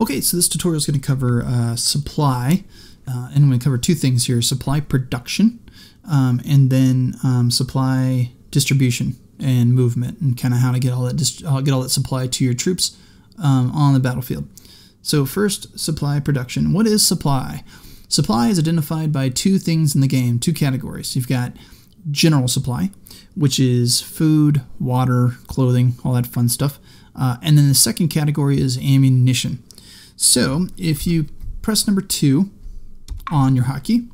Okay, so this tutorial is going to cover supply, and I'm going to cover two things here, supply production, and then supply distribution and movement, and kind of how to get all that supply to your troops on the battlefield. So first, supply production. What is supply? Supply is identified by two things in the game, two categories. You've got general supply, which is food, water, clothing, all that fun stuff, and then the second category is ammunition. So if you press number 2 on your hotkey,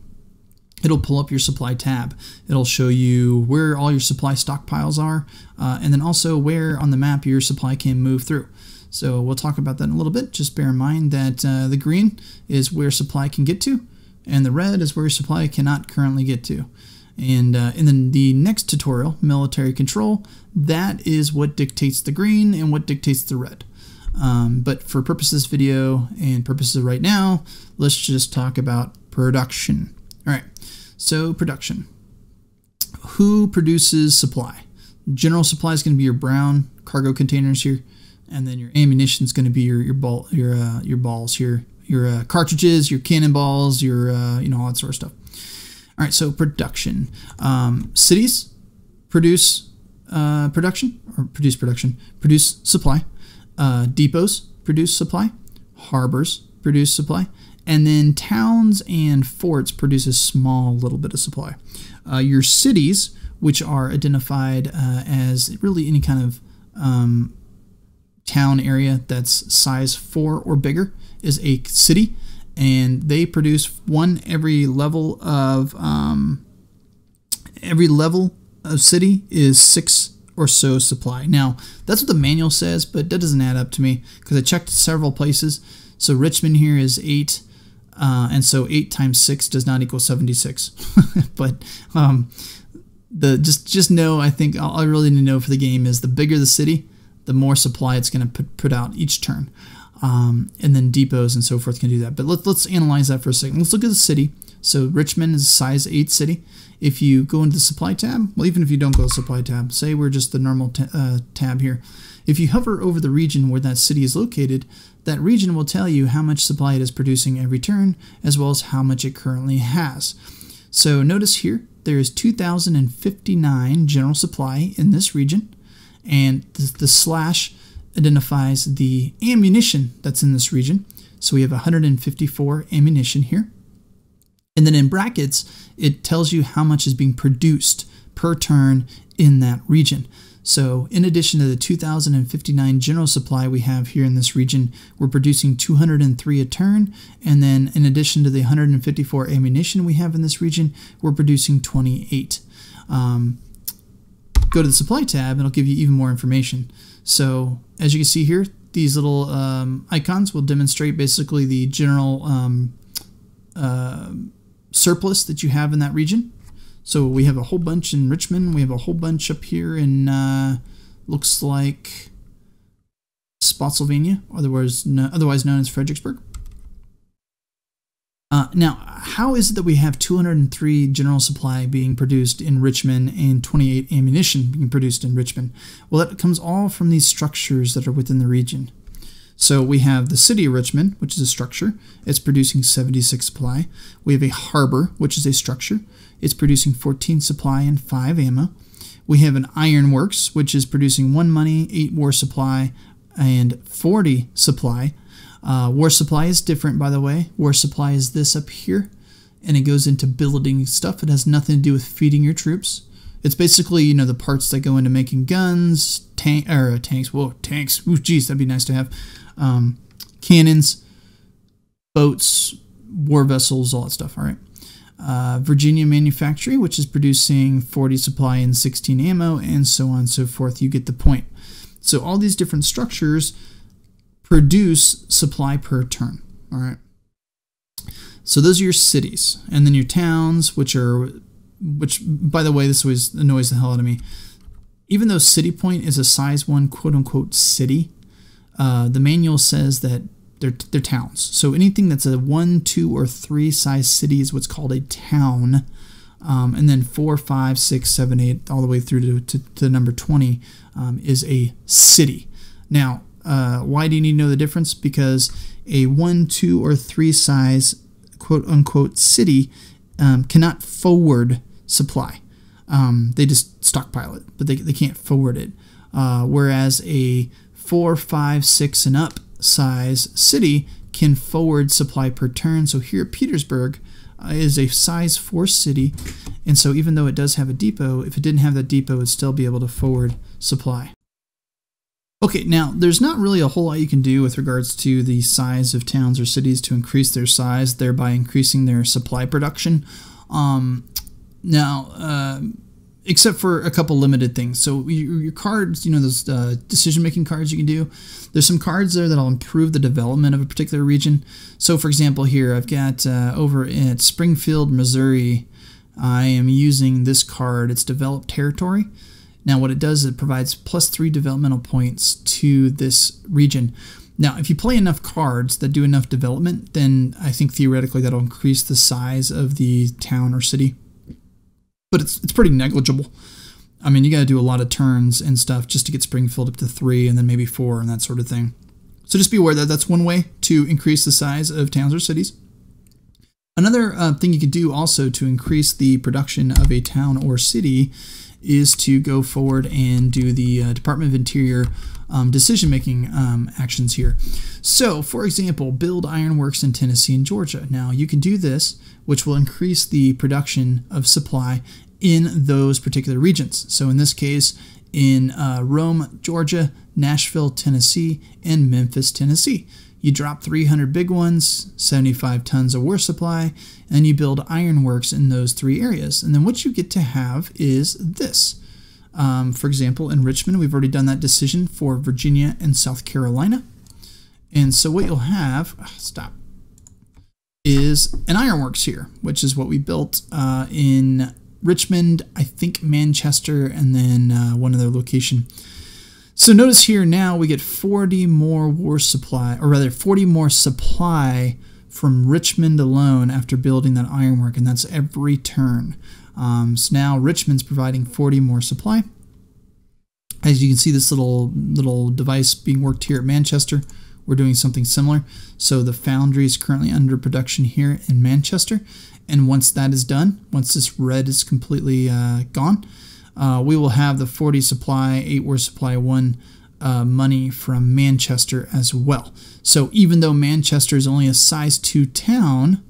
it'll pull up your supply tab. It'll show you where all your supply stockpiles are, and then also where on the map your supply can move through. So we'll talk about that in a little bit. Just bear in mind that the green is where supply can get to, and the red is where supply cannot currently get to. And then the next tutorial, military control, that is what dictates the green and what dictates the red. But for purposes of this video and purposes of right now, let's just talk about production. All right, so production. Who produces supply? General supply is going to be your brown cargo containers here, and then your ammunition is going to be your balls here, your cartridges, your cannonballs, your all that sort of stuff. All right, so production. Cities produce production, produce supply. Depots produce supply, harbors produce supply, and then towns and forts produce a small little bit of supply. Your cities, which are identified as really any kind of town area that's size 4 or bigger, is a city, and they produce one every level of city is 6 or so supply. Now, that's what the manual says, but that doesn't add up to me because I checked several places. So Richmond here is 8, and so 8 times 6 does not equal 76. But just know, I think all I really need to know for the game is the bigger the city, the more supply it's going to put out each turn. And then depots and so forth can do that. But let's analyze that for a second. Let's look at the city. So Richmond is a size 8 city. If you go into the supply tab, well, even if you don't go to the supply tab, say we're just the normal tab here. If you hover over the region where that city is located, that region will tell you how much supply it is producing every turn, as well as how much it currently has. So notice here, there is 2,059 general supply in this region, and the slash identifies the ammunition that's in this region. So we have 154 ammunition here. And then in brackets, it tells you how much is being produced per turn in that region. So in addition to the 2,059 general supply we have here in this region, we're producing 203 a turn. And then in addition to the 154 ammunition we have in this region, we're producing 28. Go to the supply tab, and it'll give you even more information. So as you can see here, these little icons will demonstrate basically the general surplus that you have in that region. So we have a whole bunch in Richmond. We have a whole bunch up here in looks like Spotsylvania, otherwise known as Fredericksburg. Now, how is it that we have 203 general supply being produced in Richmond and 28 ammunition being produced in Richmond? Well, that comes all from these structures that are within the region. So we have the city of Richmond, which is a structure. It's producing 76 supply. We have a harbor, which is a structure. It's producing 14 supply and 5 ammo. We have an ironworks, which is producing 1 money, 8 war supply, and 40 supply. War supply is different, by the way. War supply is this up here, and it goes into building stuff. It has nothing to do with feeding your troops. It's basically, you know, the parts that go into making guns, tanks. Ooh, geez, that'd be nice to have. Cannons, boats, war vessels, all that stuff. All right. Virginia manufactory, which is producing 40 supply and 16 ammo, and so on and so forth. You get the point. So all these different structures produce supply per turn. All right. So those are your cities, and then your towns, which by the way, this always annoys the hell out of me. Even though City Point is a size 1 quote-unquote city, the manual says that they're towns. So anything that's a 1, 2, or 3 size city is what's called a town. And then 4, 5, 6, 7, 8, all the way through to number 20 is a city. Now, Why do you need to know the difference? Because a 1, 2, or 3 size quote unquote city cannot forward supply. They just stockpile it, but they can't forward it. Whereas a 4, 5, 6 and up size city can forward supply per turn. So here Petersburg is a size 4 city, and so even though it does have a depot, if it didn't have that depot, it would still be able to forward supply. Okay, now there's not really a whole lot you can do with regards to the size of towns or cities to increase their size, thereby increasing their supply production. Except for a couple limited things. So your cards, you know, those decision-making cards you can do. There's some cards there that'll improve the development of a particular region. So, for example, here I've got over at Springfield, Missouri, I am using this card. It's Developed Territory. Now, what it does is it provides +3 developmental points to this region. Now, if you play enough cards that do enough development, then I think theoretically that'll increase the size of the town or city. But it's pretty negligible. I mean, you got to do a lot of turns and stuff just to get Springfield up to 3 and then maybe 4 and that sort of thing. So just be aware that that's one way to increase the size of towns or cities. Another thing you could do also to increase the production of a town or city is to go forward and do the Department of Interior decision-making actions here. So, for example, build ironworks in Tennessee and Georgia. Now, you can do this, which will increase the production of supply in those particular regions. So, in this case, in Rome, Georgia, Nashville, Tennessee, and Memphis, Tennessee. You drop 300 big ones, 75 tons of war supply, and you build ironworks in those 3 areas. And then what you get to have is this. For example, in Richmond, we've already done that decision for Virginia and South Carolina. And so what you'll have, is an ironworks here, which is what we built in Richmond, I think Manchester, and then one other location. So notice here now we get 40 more war supply, or rather 40 more supply from Richmond alone after building that ironwork, and that's every turn. So now Richmond's providing 40 more supply. As you can see, this little device being worked here at Manchester, we're doing something similar. So the foundry is currently under production here in Manchester, and once that is done, once this red is completely gone, we will have the 40 supply, 8 war supply, 1 money from Manchester as well. So even though Manchester is only a size 2 town,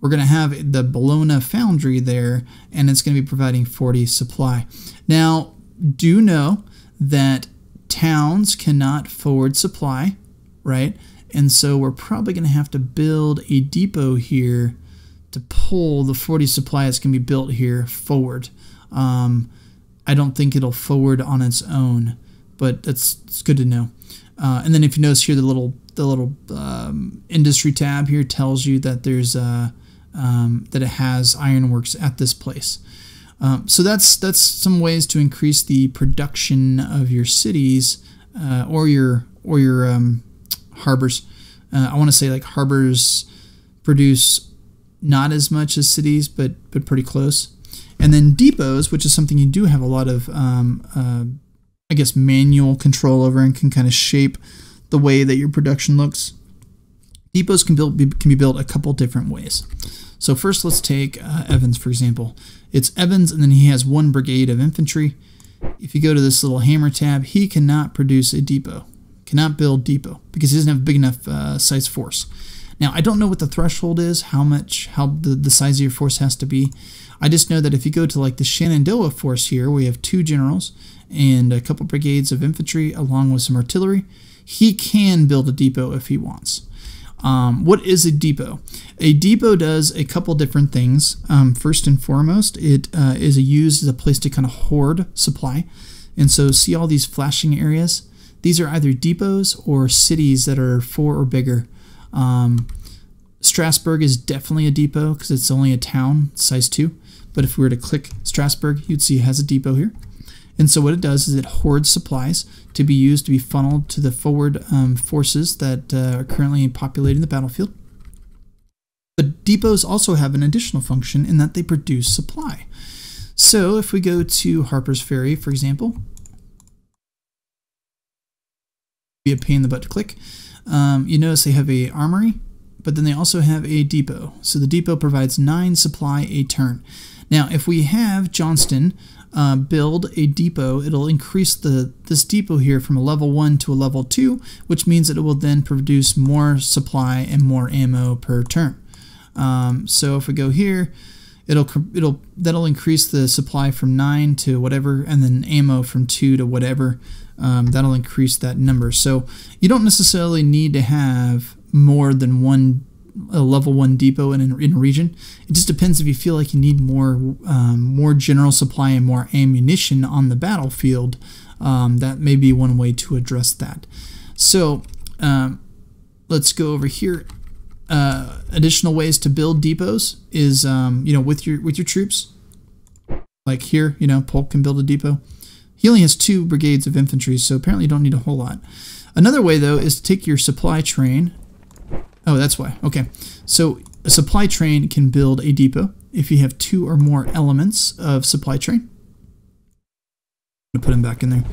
we're going to have the Bologna foundry there, and it's going to be providing 40 supply. Now, do know that towns cannot forward supply, right? And so we're probably going to have to build a depot here to pull the 40 supply that's going to be built here forward. I don't think it'll forward on its own, but it's good to know. And then if you notice here, the little industry tab here tells you that there's that it has ironworks at this place. So that's some ways to increase the production of your cities or your harbors. I want to say like harbors produce not as much as cities, but pretty close. And then depots, which is something you do have a lot of, I guess, manual control over, and can kind of shape the way that your production looks. Depots can be built a couple different ways. So first, let's take Evans, for example. It's Evans, and then he has 1 brigade of infantry. If you go to this little hammer tab, he cannot produce a depot, cannot build depot, because he doesn't have a big enough size force. Now, I don't know what the threshold is, how the size of your force has to be. I just know that if you go to like the Shenandoah force here, we have 2 generals and a couple brigades of infantry along with some artillery. He can build a depot if he wants. What is a depot? A depot does a couple different things. First and foremost, it is used as a place to kind of hoard supply. And so see all these flashing areas? These are either depots or cities that are 4 or bigger. Strasbourg is definitely a depot because it's only a town, size 2. But if we were to click Strasbourg, you'd see it has a depot here. And so what it does is it hoards supplies to be used to be funneled to the forward forces that are currently populating the battlefield. But depots also have an additional function in that they produce supply. So if we go to Harper's Ferry, for example, be a pain in the butt to click. You notice they have a armory, but then they also have a depot. So the depot provides 9 supply a turn. Now, if we have Johnston build a depot, it'll increase this depot here from a level 1 to a level 2, which means that it will then produce more supply and more ammo per turn. So if we go here, that'll increase the supply from 9 to whatever, and then ammo from 2 to whatever. That'll increase that number. So you don't necessarily need to have more than a level 1 depot in a region. It just depends if you feel like you need more general supply and more ammunition on the battlefield. That may be one way to address that. So let's go over here. Additional ways to build depots is with your troops. Like here, Polk can build a depot. He only has 2 brigades of infantry, so apparently you don't need a whole lot. Another way, though, is to take your supply train. Oh, that's why. Okay. So a supply train can build a depot if you have 2 or more elements of supply train. I'm going to put them back in there.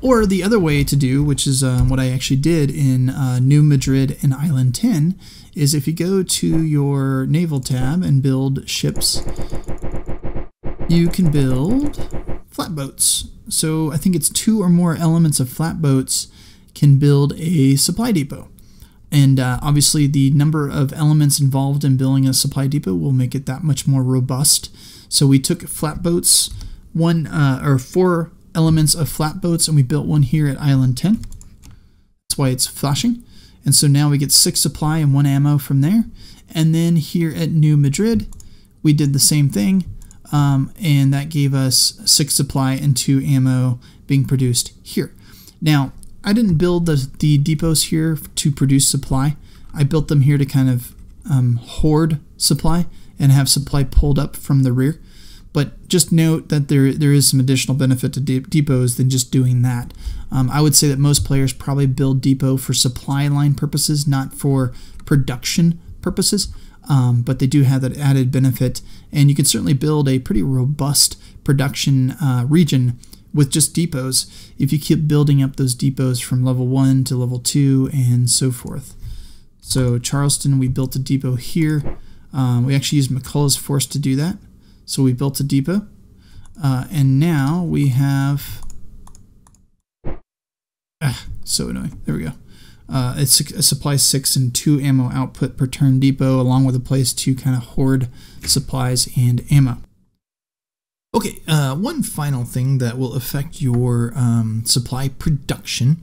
Or the other way to do, which is what I actually did in New Madrid and Island 10, is if you go to your naval tab and build ships, you can build flatboats. So I think it's 2 or more elements of flatboats can build a supply depot. And obviously the number of elements involved in building a supply depot will make it that much more robust. So we took flatboats, 4 elements of flatboats, and we built one here at Island 10. That's why it's flashing. And so now we get 6 supply and 1 ammo from there. And then here at New Madrid, we did the same thing, and that gave us 6 supply and 2 ammo being produced here. Now, I didn't build the depots here to produce supply. I built them here to kind of hoard supply and have supply pulled up from the rear. But just note that there is some additional benefit to depots than just doing that. I would say that most players probably build depot for supply line purposes, not for production purposes, but they do have that added benefit. And you can certainly build a pretty robust production region with just depots if you keep building up those depots from level 1 to level 2 and so forth. So Charleston, we built a depot here. We actually used McCullough's force to do that. So we built a depot, and now we have, so annoying, there we go. It's a supply 6 and 2 ammo output per turn depot, along with a place to kind of hoard supplies and ammo. Okay, one final thing that will affect your supply production,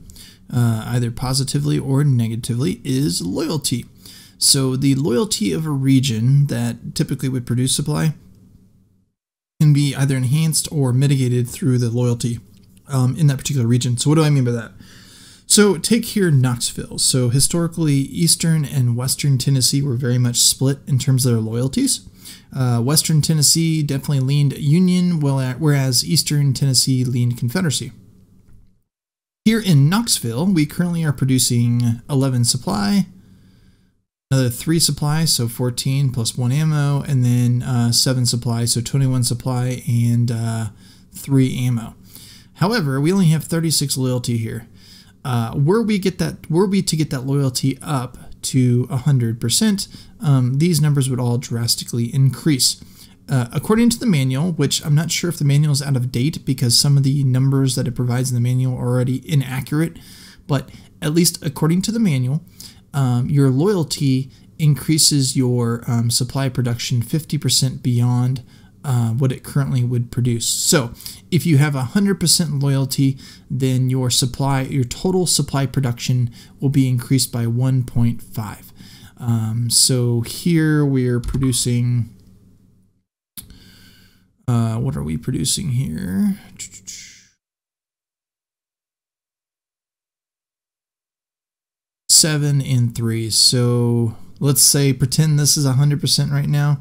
either positively or negatively, is loyalty. So the loyalty of a region that typically would produce supply can be either enhanced or mitigated through the loyalty in that particular region. So what do I mean by that? So take here Knoxville. So historically, Eastern and Western Tennessee were very much split in terms of their loyalties. Western Tennessee definitely leaned Union, whereas Eastern Tennessee leaned Confederacy. Here in Knoxville, we currently are producing 11 supply, another 3 supply, so 14 plus 1 ammo, and then 7 supply, so 21 supply and 3 ammo. However, we only have 36 loyalty here. Were we to get that loyalty up to 100%, these numbers would all drastically increase. According to the manual, which I'm not sure if the manual is out of date because some of the numbers that it provides in the manual are already inaccurate, but at least according to the manual, your loyalty increases your supply production 50% beyond what it currently would produce. So if you have 100% loyalty, then your total supply production will be increased by 1.5. So here we're producing, what are we producing here? Seven and 3. So let's say, pretend this is 100% right now.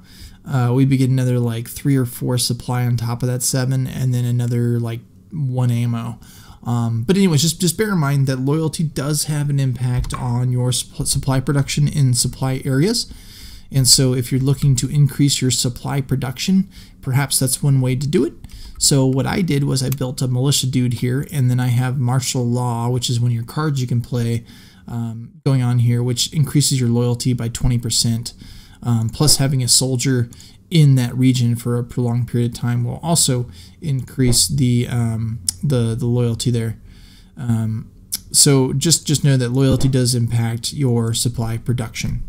We'd be getting another like 3 or 4 supply on top of that 7, and then another like 1 ammo. But anyways, just bear in mind that loyalty does have an impact on your supply production in supply areas. And so if you're looking to increase your supply production, perhaps that's one way to do it. So what I did was I built a militia dude here, and then I have martial law, which is one of your cards you can play, going on here, which increases your loyalty by 20%. Plus having a soldier in that region for a prolonged period of time will also increase the loyalty there. So just know that loyalty does impact your supply production.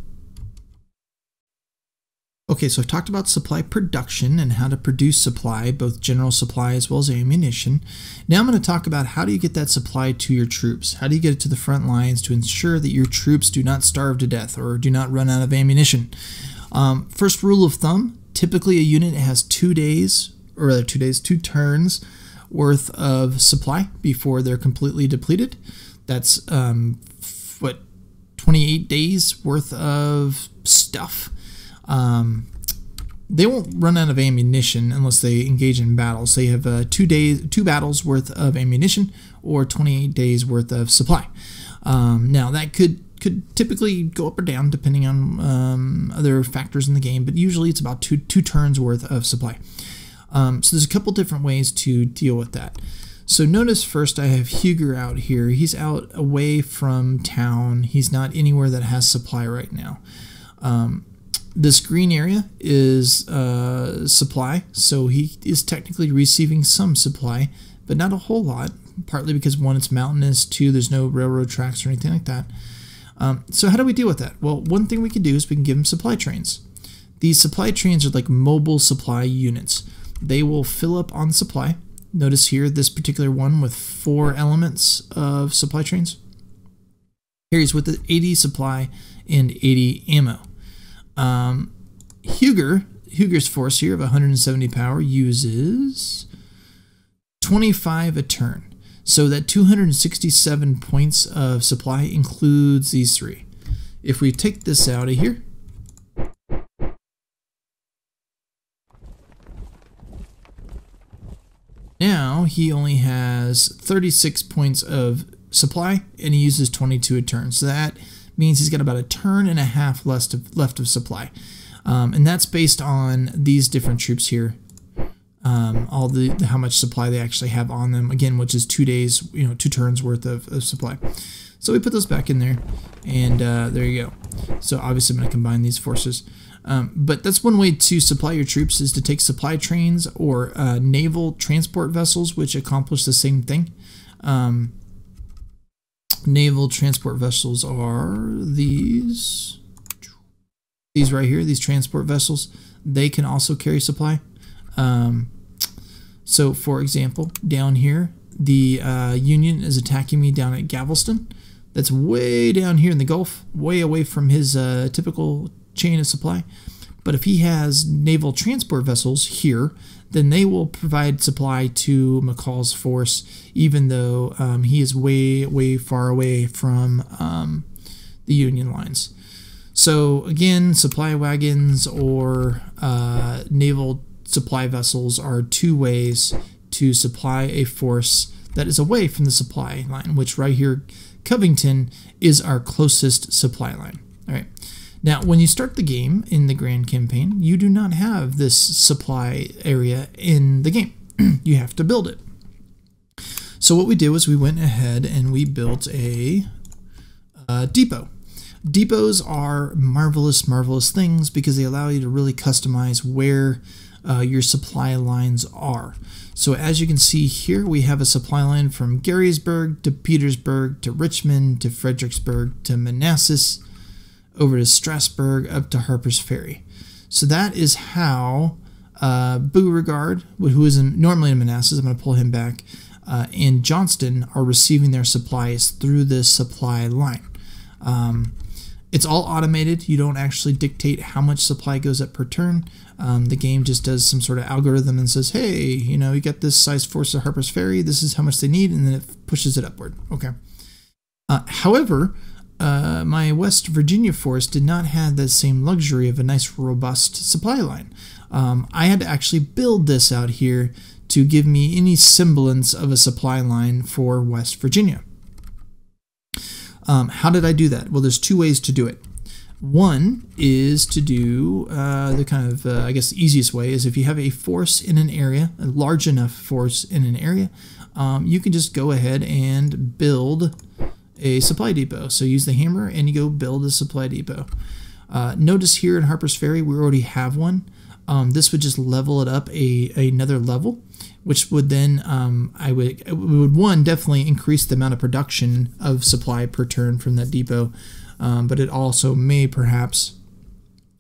Okay, so I've talked about supply production and how to produce supply, both general supply as well as ammunition. Now I'm going to talk about how do you get that supply to your troops? How do you get it to the front lines to ensure that your troops do not starve to death or do not run out of ammunition? First rule of thumb, typically a unit has 2 days, or rather 2 days, 2 turns worth of supply before they're completely depleted. That's, what, 28 days worth of stuff. They won't run out of ammunition unless they engage in battles. They have 2 battles worth of ammunition or 28 days worth of supply. Now that could typically go up or down depending on other factors in the game, but usually it's about two turns worth of supply. So there's a couple different ways to deal with that. So notice first I have Huger out here. He's out away from town. He's not anywhere that has supply right now. This green area is supply, so he is technically receiving some supply, but not a whole lot, partly because, one, it's mountainous, two, there's no railroad tracks or anything like that. So how do we deal with that? Well, one thing we can do is we can give him supply trains. These supply trains are like mobile supply units. They will fill up on supply. Notice here this particular one with 4 elements of supply trains. Here he's with the 80 supply and 80 ammo. Huger's force here of 170 power uses 25 a turn. So that 267 points of supply includes these 3. If we take this out of here, now he only has 36 points of supply and he uses 22 a turn. So that means he's got about 1.5 turns left of supply. And that's based on these different troops here, how much supply they actually have on them, again, which is 2 days, 2 turns worth of supply. So we put those back in there, and there you go. So obviously I'm going to combine these forces. But that's one way to supply your troops, is to take supply trains or naval transport vessels, which accomplish the same thing. Naval transport vessels are these right here, these transport vessels. They can also carry supply. So for example, down here, the Union is attacking me down at Galveston. That's way down here in the Gulf, way away from his typical chain of supply. But if he has naval transport vessels here, then they will provide supply to McCall's force, even though he is way, way far away from the Union lines. So again, supply wagons or naval supply vessels are 2 ways to supply a force that is away from the supply line, which right here, Covington, is our closest supply line. All right. Now, when you start the game in the Grand Campaign, you do not have this supply area in the game. You have to build it. So what we did was we went ahead and we built a depot. Depots are marvelous, marvelous things because they allow you to really customize where your supply lines are. So as you can see here, we have a supply line from Garrysburg to Petersburg to Richmond to Fredericksburg to Manassas, over to Strasbourg, up to Harper's Ferry. So that is how Beauregard, who is normally in Manassas, I'm going to pull him back, and Johnston are receiving their supplies through this supply line. It's all automated. You don't actually dictate how much supply goes up per turn. The game just does some sort of algorithm and says, hey, you got this size force at Harper's Ferry, this is how much they need, and then it pushes it upward. Okay. However, my West Virginia force did not have that same luxury of a nice, robust supply line. I had to actually build this out here to give me any semblance of a supply line for West Virginia. How did I do that? Well, there's 2 ways to do it. One is to do the kind of, I guess, the easiest way is if you have a force in an area, a large enough force in an area, you can just go ahead and build a supply depot. So use the hammer and you go build a supply depot. Notice here in Harper's Ferry, we already have one. This would just level it up another level, which would then, it would definitely increase the amount of production of supply per turn from that depot. But it also may perhaps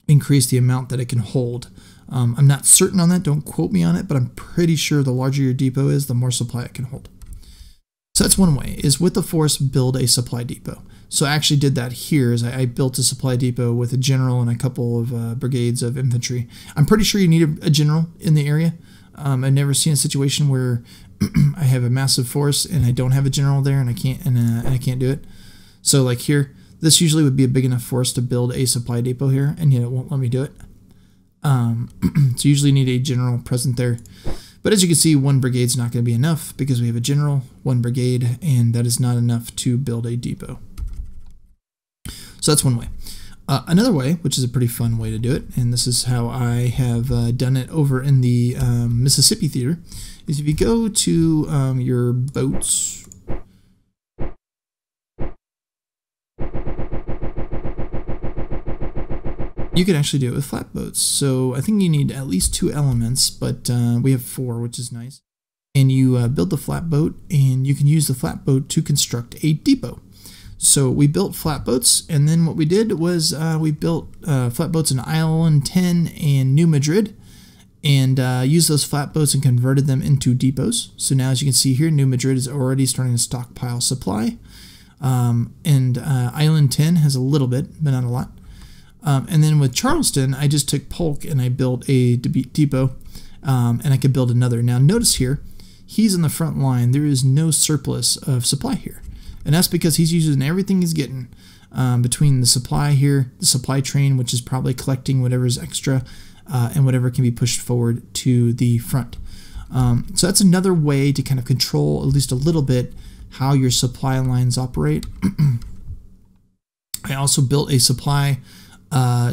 increase the amount that it can hold. I'm not certain on that, don't quote me on it, but I'm pretty sure the larger your depot is, the more supply it can hold. So that's one way, is with the force, build a supply depot. So I actually did that here, is I built a supply depot with a general and a couple of brigades of infantry. I'm pretty sure you need a general in the area. I've never seen a situation where I have a massive force and I don't have a general there and I can't do it. So like here, this usually would be a big enough force to build a supply depot here, and yet it won't let me do it. So you usually need a general present there. But as you can see, one brigade's not going to be enough because we have a general, one brigade, and that is not enough to build a depot. So that's one way. Another way, which is a pretty fun way to do it, and this is how I have done it over in the Mississippi Theater, is if you go to your boats, you can actually do it with flatboats. So I think you need at least two elements, but we have four, which is nice. And you build the flatboat, and you can use the flatboat to construct a depot. So we built flatboats, and then what we did was we built flatboats in Island 10 and New Madrid, and used those flatboats and converted them into depots. So now, as you can see here, New Madrid is already starting to stockpile supply, and Island 10 has a little bit, but not a lot. And then with Charleston, I just took Polk and I built a depot, and I could build another. Now notice here, he's in the front line. There is no surplus of supply here, and that's because he's using everything he's getting between the supply here, the supply train, which is probably collecting whatever's extra and whatever can be pushed forward to the front. So that's another way to kind of control at least a little bit how your supply lines operate. I also built a supply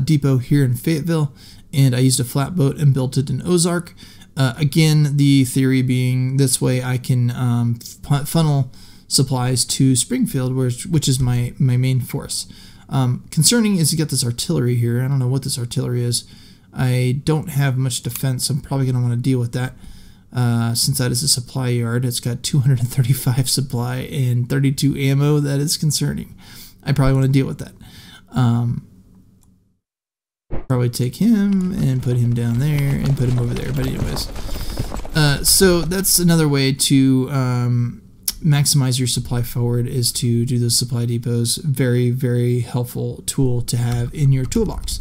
depot here in Fayetteville, and I used a flatboat and built it in Ozark. Again, the theory being this way I can funnel supplies to Springfield, which is my main force. Concerning is you get this artillery here. I don't know what this artillery is. I don't have much defense. I'm probably going to want to deal with that since that is a supply yard. It's got 235 supply and 32 ammo. That is concerning. I probably want to deal with that. Probably take him and put him down there and put him over there, but anyways, so that's another way to maximize your supply forward, is to do those supply depots. Very, very helpful tool to have in your toolbox.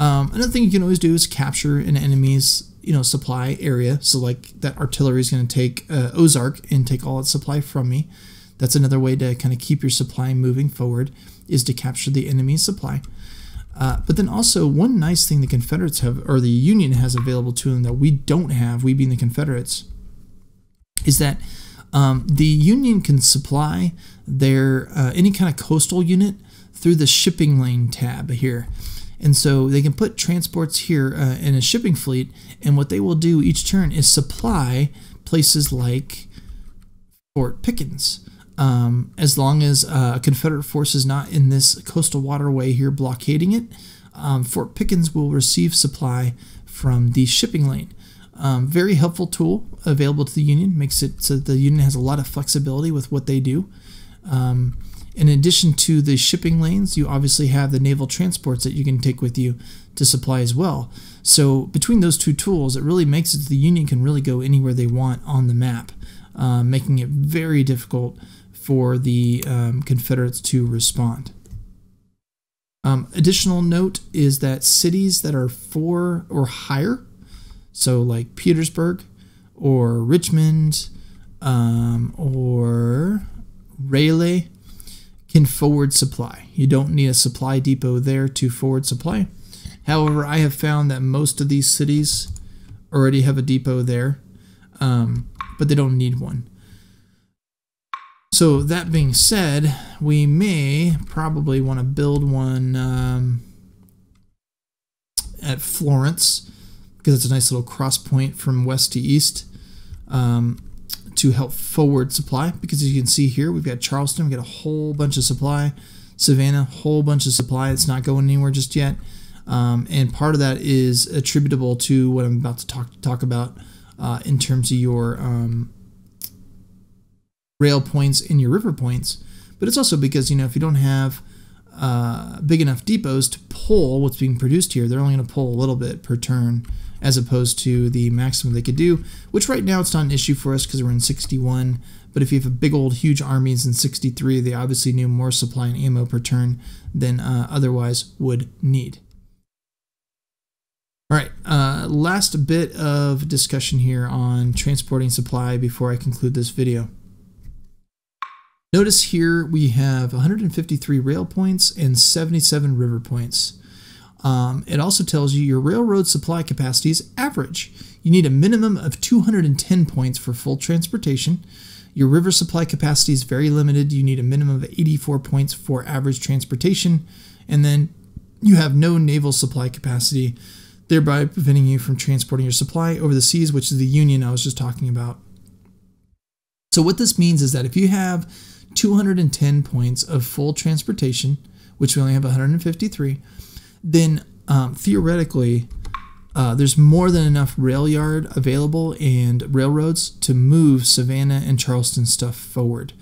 Another thing you can always do is capture an enemy's supply area. So like that artillery is going to take Ozark and take all its supply from me. That's another way to kind of keep your supply moving forward, is to capture the enemy's supply. But then also, one nice thing the Confederates have, or the Union has available to them that we don't have, we being the Confederates, is that the Union can supply their any kind of coastal unit through the shipping lane tab here. And so they can put transports here in a shipping fleet, and what they will do each turn is supply places like Fort Pickens. As long as a Confederate force is not in this coastal waterway here blockading it, Fort Pickens will receive supply from the shipping lane. Very helpful tool available to the Union. Makes it so the Union has a lot of flexibility with what they do. In addition to the shipping lanes, you obviously have the naval transports that you can take with you to supply as well. So between those two tools, it really makes it so the Union can really go anywhere they want on the map, making it very difficult for the Confederates to respond. Additional note is that cities that are 4 or higher, so like Petersburg or Richmond or Raleigh, can forward supply. You don't need a supply depot there to forward supply. However, I have found that most of these cities already have a depot there, but they don't need one. So that being said, we may probably want to build one at Florence, because it's a nice little cross point from west to east to help forward supply, because as you can see here, we've got Charleston, we've got a whole bunch of supply, Savannah, whole bunch of supply. It's not going anywhere just yet. And part of that is attributable to what I'm about to talk about in terms of your rail points and your river points. But it's also because, you know, if you don't have big enough depots to pull what's being produced here, they're only going to pull a little bit per turn as opposed to the maximum they could do, which right now it's not an issue for us because we're in 61. But if you have a big old huge armies in 63, they obviously need more supply and ammo per turn than otherwise would need. All right, last bit of discussion here on transporting supply before I conclude this video. Notice here we have 153 rail points and 77 river points. It also tells you your railroad supply capacity is average. You need a minimum of 210 points for full transportation. Your river supply capacity is very limited. You need a minimum of 84 points for average transportation. And then you have no naval supply capacity, thereby preventing you from transporting your supply over the seas, which is the Union I was just talking about. So what this means is that if you have 210 points of full transportation, which we only have 153, then theoretically there's more than enough rail yard available and railroads to move Savannah and Charleston stuff forward.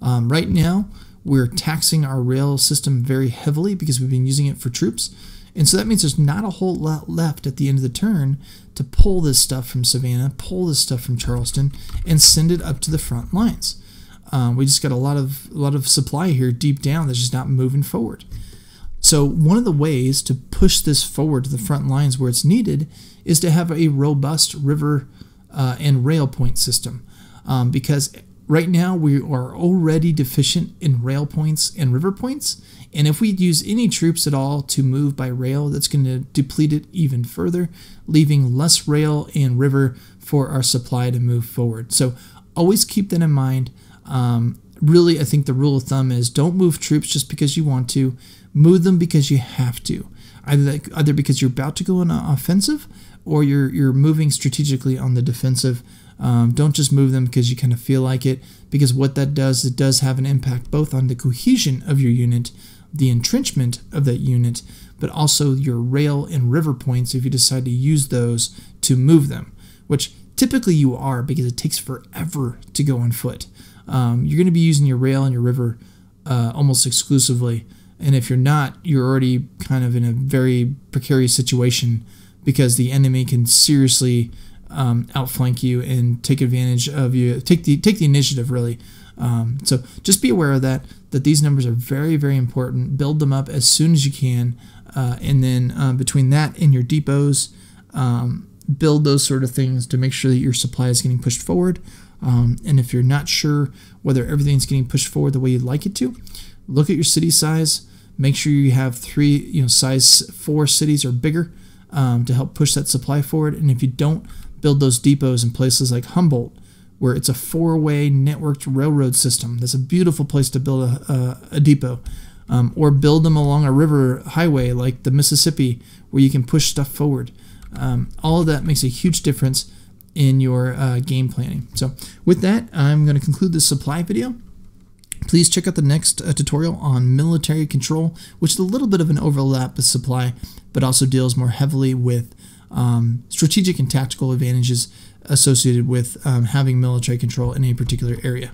Right now we're taxing our rail system very heavily because we've been using it for troops. And so that means there's not a whole lot left at the end of the turn to pull this stuff from Savannah, pull this stuff from Charleston, and send it up to the front lines. We just got a lot of supply here deep down that's just not moving forward. So one of the ways to push this forward to the front lines where it's needed is to have a robust river and rail point system, because right now we are already deficient in rail points and river points, and if we use any troops at all to move by rail, that's going to deplete it even further, leaving less rail and river for our supply to move forward. So always keep that in mind. Really, I think the rule of thumb is don't move troops just because you want to. Move them because you have to, either because you're about to go on an offensive or you're moving strategically on the defensive. Don't just move them because you kind of feel like it, because what that does, it does have an impact both on the cohesion of your unit, the entrenchment of that unit, but also your rail and river points if you decide to use those to move them, which typically you are because it takes forever to go on foot. You're going to be using your rail and your river almost exclusively, and if you're not, you're already kind of in a very precarious situation because the enemy can seriously outflank you and take advantage of you, take the initiative really. So just be aware of that these numbers are very, very important. Build them up as soon as you can, and then between that and your depots, build those sort of things to make sure that your supply is getting pushed forward. And if you're not sure whether everything's getting pushed forward the way you'd like it to, look at your city size. Make sure you have three, you know, size 4 cities or bigger to help push that supply forward. And if you don't, build those depots in places like Humboldt, where it's a 4-way networked railroad system. That's a beautiful place to build a depot. Or build them along a river highway like the Mississippi, where you can push stuff forward. All of that makes a huge difference in your game planning. So with that, I'm going to conclude this supply video. Please check out the next tutorial on military control, which is a little bit of an overlap with supply, but also deals more heavily with strategic and tactical advantages associated with having military control in a particular area.